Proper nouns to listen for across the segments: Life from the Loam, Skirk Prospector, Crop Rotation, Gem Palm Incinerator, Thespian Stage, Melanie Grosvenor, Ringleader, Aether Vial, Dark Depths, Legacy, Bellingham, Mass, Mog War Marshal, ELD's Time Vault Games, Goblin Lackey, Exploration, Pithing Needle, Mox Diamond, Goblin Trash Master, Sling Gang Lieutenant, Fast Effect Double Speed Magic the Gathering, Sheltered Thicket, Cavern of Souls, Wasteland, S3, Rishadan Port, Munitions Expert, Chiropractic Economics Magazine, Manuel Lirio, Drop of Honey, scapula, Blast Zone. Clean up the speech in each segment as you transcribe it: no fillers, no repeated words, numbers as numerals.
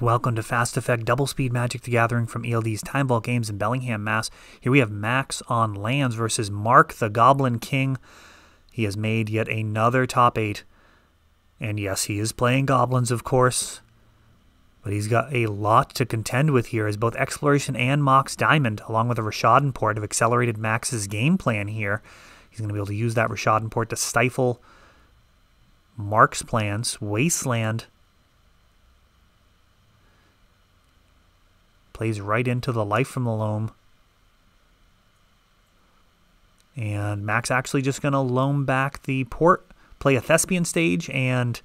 Welcome to Fast Effect Double Speed Magic the Gathering from ELD's Time Vault Games in Bellingham, Mass. Here we have Max on lands versus Mark the Goblin King. He has made yet another top 8. And yes, he is playing goblins, of course. But he's got a lot to contend with here, as both Exploration and Mox Diamond, along with a Rishadan Port, have accelerated Max's game plan here. He's going to be able to use that Rishadan Port to stifle Mark's plans. Wasteland plays right into the Life from the Loam. And Max actually just going to loam back the port, play a Thespian Stage, and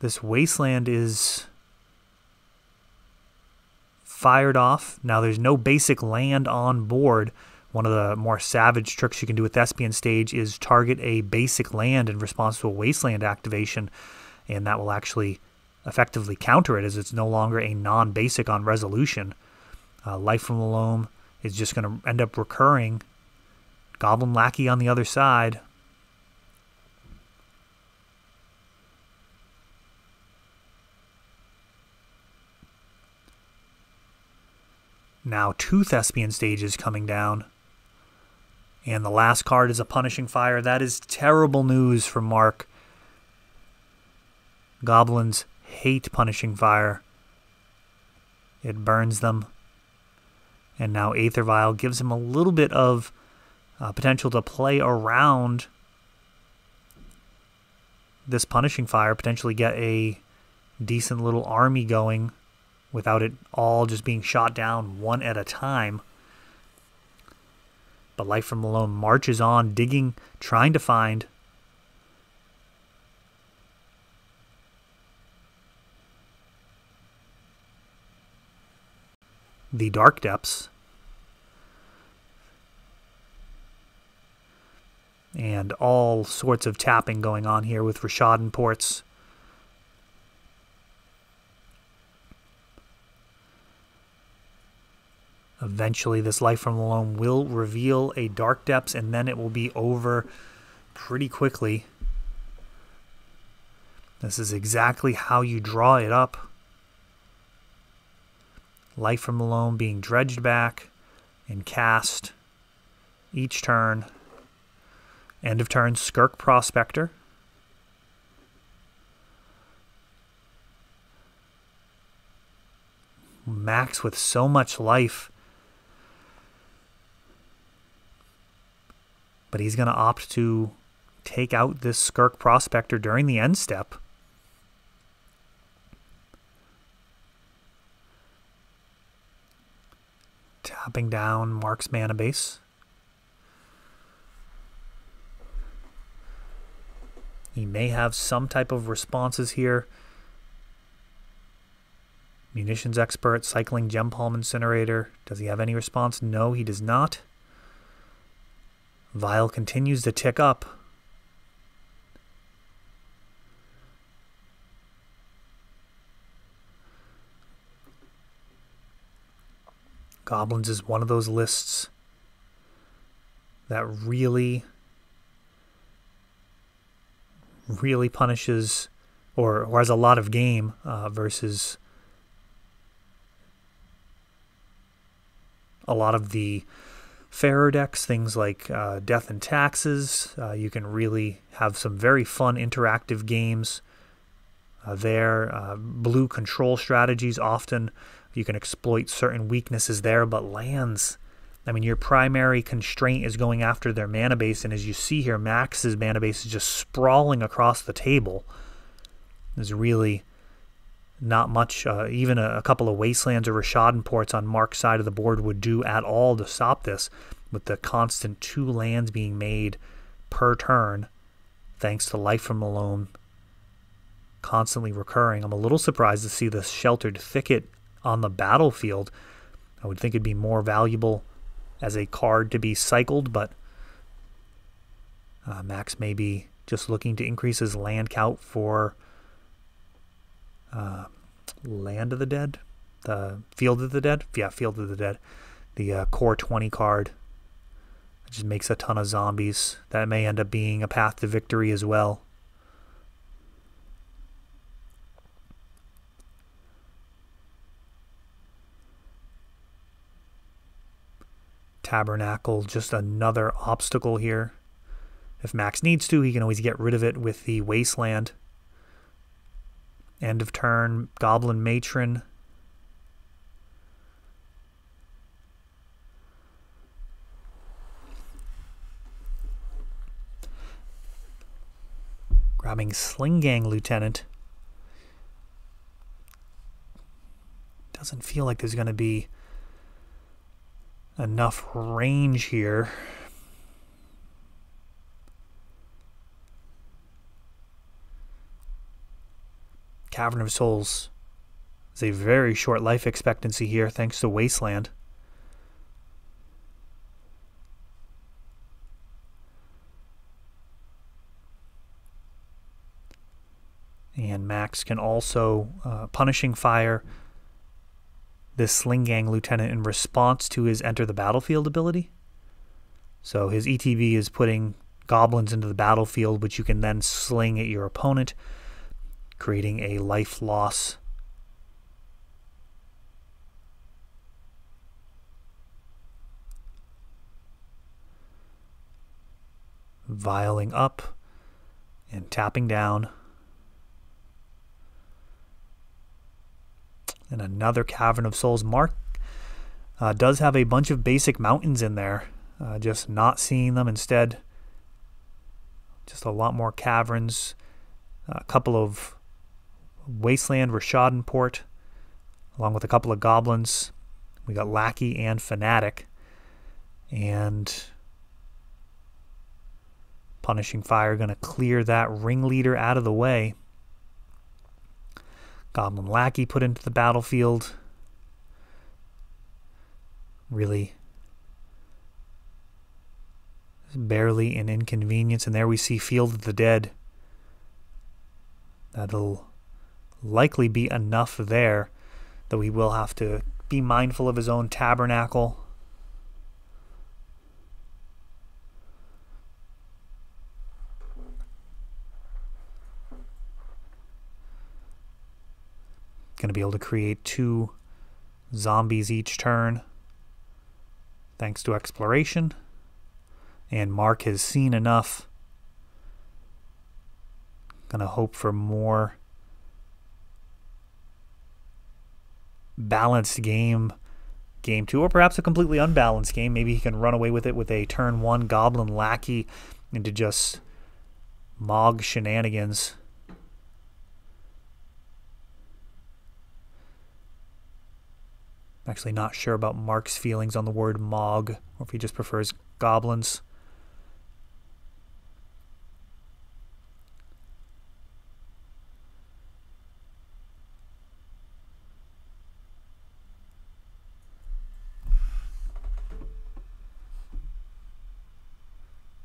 this Wasteland is fired off. Now there's no basic land on board. One of the more savage tricks you can do with Thespian Stage is target a basic land in response to a Wasteland activation, and that will actually effectively counter it, as it's no longer a non-basic on resolution. Life from the Loam is just going to end up recurring. Goblin Lackey on the other side. Now 2 Thespian Stages coming down. And the last card is a Punishing Fire. That is terrible news for Mark. Goblins hate Punishing Fire. It burns them. And now Aether Vial gives him a little bit of potential to play around this Punishing Fire, potentially get a decent little army going without it all just being shot down one at a time. But Life from the Loam marches on, digging, trying to find the Dark Depths. And all sorts of tapping going on here with Rishadan Ports. Eventually, this Life from the Loam will reveal a Dark Depths, and then it will be over pretty quickly. This is exactly how you draw it up. Life from the Loam being dredged back and cast each turn. End of turn, Skirk Prospector. Max with so much life. But he's going to opt to take out this Skirk Prospector during the end step. Tapping down Mark's mana base. He may have some type of responses here. Munitions Expert, cycling Gem Palm Incinerator. Does he have any response? No, he does not. Vial continues to tick up. Goblins is one of those lists that really punishes or has a lot of game versus a lot of the fairer decks, things like Death and Taxes. You can really have some very fun interactive games there. Blue control strategies, often you can exploit certain weaknesses there, but lands, I mean, your primary constraint is going after their mana base, and as you see here, Max's mana base is just sprawling across the table. There's really not much, even a couple of Wastelands or Rishadan Ports on Mark's side of the board would do at all to stop this, with the constant 2 lands being made per turn, thanks to Life from the Loam constantly recurring. I'm a little surprised to see the Sheltered Thicket on the battlefield. I would think it'd be more valuable as a card to be cycled, but Max may be just looking to increase his land count for Land of the Dead, the Field of the Dead. Yeah, Field of the Dead, the core 20 card. It just makes a ton of zombies. That may end up being a path to victory as well. Tabernacle, just another obstacle here. If Max needs to, he can always get rid of it with the Wasteland. End of turn, Goblin Matron. Grabbing Sling Gang Lieutenant. Doesn't feel like there's going to be enough range here. Cavern of Souls is a very short life expectancy here thanks to Wasteland. And Max can also Punishing Fire this Sling Gang Lieutenant in response to his Enter the Battlefield ability. So his ETB is putting goblins into the battlefield, which you can then sling at your opponent, creating a life loss. Vialing up and tapping down. And another Cavern of Souls. Mark does have a bunch of basic mountains in there. Just not seeing them. Instead, just a lot more caverns. A couple of Wasteland, Rishadan Port, along with a couple of goblins. We got Lackey and Fanatic. And Punishing Fire going to clear that Ringleader out of the way. Goblin Lackey put into the battlefield. Really barely an inconvenience. And there we see Field of the Dead. That'll likely be enough there, though he will have to be mindful of his own Tabernacle. Going to be able to create 2 zombies each turn thanks to Exploration, and Mark has seen enough. Going to hope for more balanced game 2, or perhaps a completely unbalanced game. Maybe he can run away with it with a turn 1 Goblin Lackey into just Mog shenanigans. I'm actually not sure about Mark's feelings on the word Mog, or if he just prefers goblins.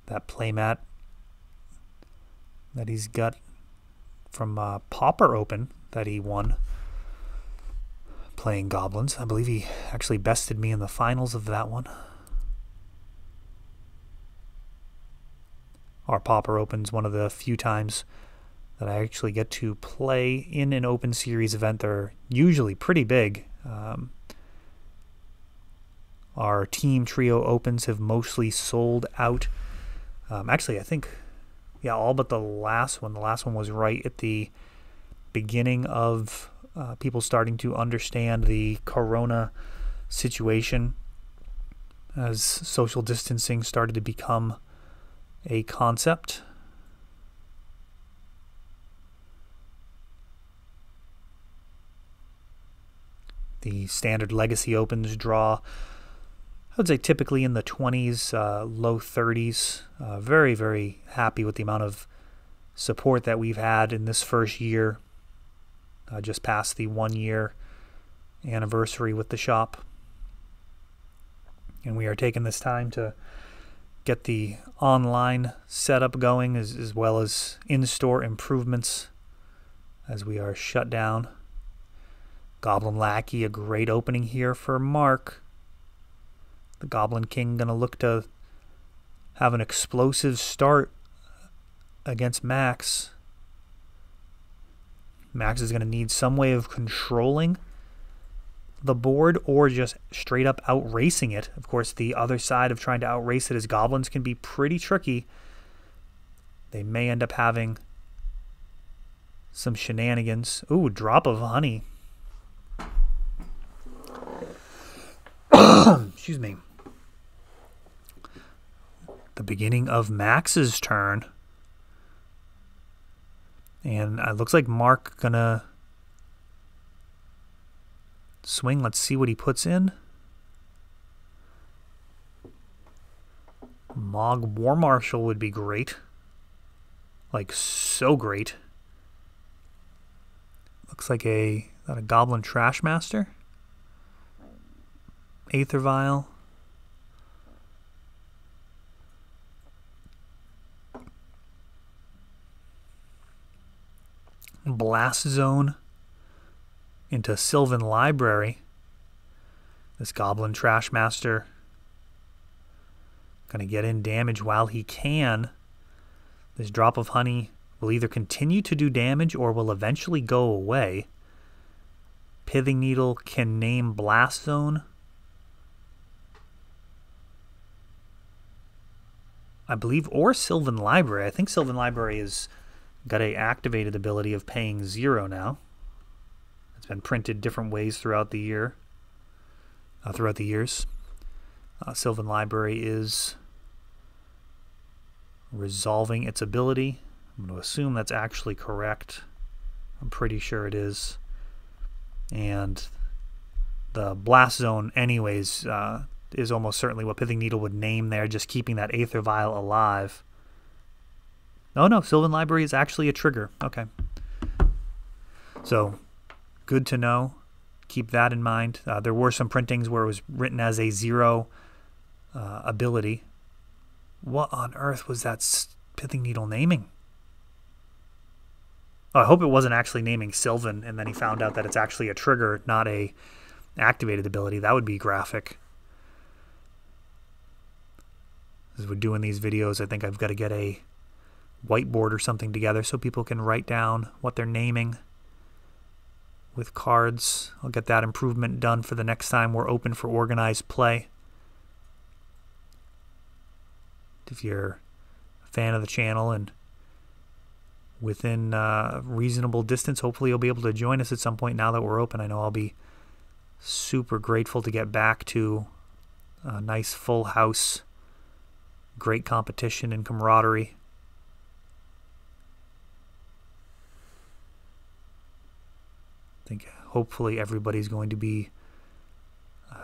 That playmat that he's got from Pauper Open that he won, playing goblins. I believe he actually bested me in the finals of that one. Our Pauper Open's one of the few times that I actually get to play in an open series event. They're usually pretty big. Our team trio opens have mostly sold out. Actually, I think, yeah, all but the last one. The last one was right at the beginning of people starting to understand the corona situation as social distancing started to become a concept. The standard Legacy opens draw, I would say, typically in the 20s, low 30s. Very, very happy with the amount of support that we've had in this first year. Just past the 1-year anniversary with the shop. And we are taking this time to get the online setup going, as well as in-store improvements as we are shut down. Goblin Lackey, a great opening here for Mark. The Goblin King going to look to have an explosive start against Max. Max is going to need some way of controlling the board or just straight up outracing it. Of course, the other side of trying to outrace it is goblins can be pretty tricky. They may end up having some shenanigans. Ooh, Drop of Honey. Excuse me. The beginning of Max's turn. And it looks like Mark gonna swing. Let's see what he puts in. Mog War Marshal would be great. Like, so great. Looks like a Goblin Trash Master. Aether Vial. Blast Zone into Sylvan Library. This Goblin Trash Master gonna get in damage while he can. This Drop of Honey will either continue to do damage or will eventually go away. Pithing Needle can name Blast Zone. I believe, or Sylvan Library. I think Sylvan Library has got a activated ability of paying 0 now. It's been printed different ways throughout the year. Sylvan Library is resolving its ability. I'm going to assume that's actually correct. I'm pretty sure it is. And the Blast Zone anyways is almost certainly what Pithing Needle would name there, just keeping that Aether Vial alive. Oh no, Sylvan Library is actually a trigger. Okay. So, good to know. Keep that in mind. There were some printings where it was written as a 0 ability. What on earth was that Pithing Needle naming? Oh, I hope it wasn't actually naming Sylvan, and then he found out that it's actually a trigger, not a activated ability. That would be graphic. As we're doing these videos, I think I've got to get a whiteboard or something together so people can write down what they're naming with cards. I'll get that improvement done for the next time we're open for organized play. If you're a fan of the channel and within reasonable distance, hopefully you'll be able to join us at some point now that we're open. I know I'll be super grateful to get back to a nice full house, great competition and camaraderie. I think hopefully everybody's going to be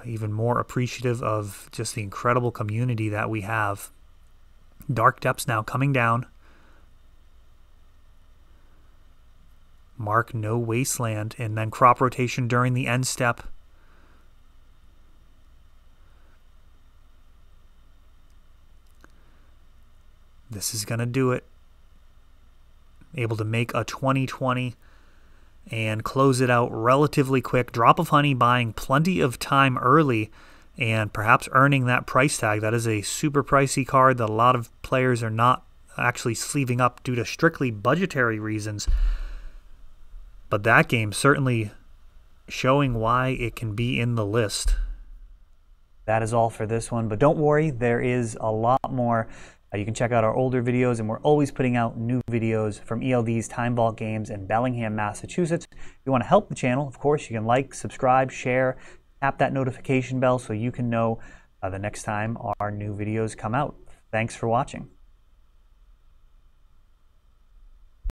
even more appreciative of just the incredible community that we have. Dark Depths now coming down. Mark, no Wasteland, and then Crop Rotation during the end step. This is going to do it. Able to make a 20/20 and close it out relatively quick. Drop of Honey buying plenty of time early and perhaps earning that price tag. That is a super pricey card that a lot of players are not actually sleeving up due to strictly budgetary reasons. But that game certainly showing why it can be in the list. That is all for this one, but don't worry, there is a lot more. You can check out our older videos, and we're always putting out new videos from ELD's Time Vault Games in Bellingham, Massachusetts. If you want to help the channel, of course, you can like, subscribe, share, tap that notification bell so you can know the next time our new videos come out. Thanks for watching.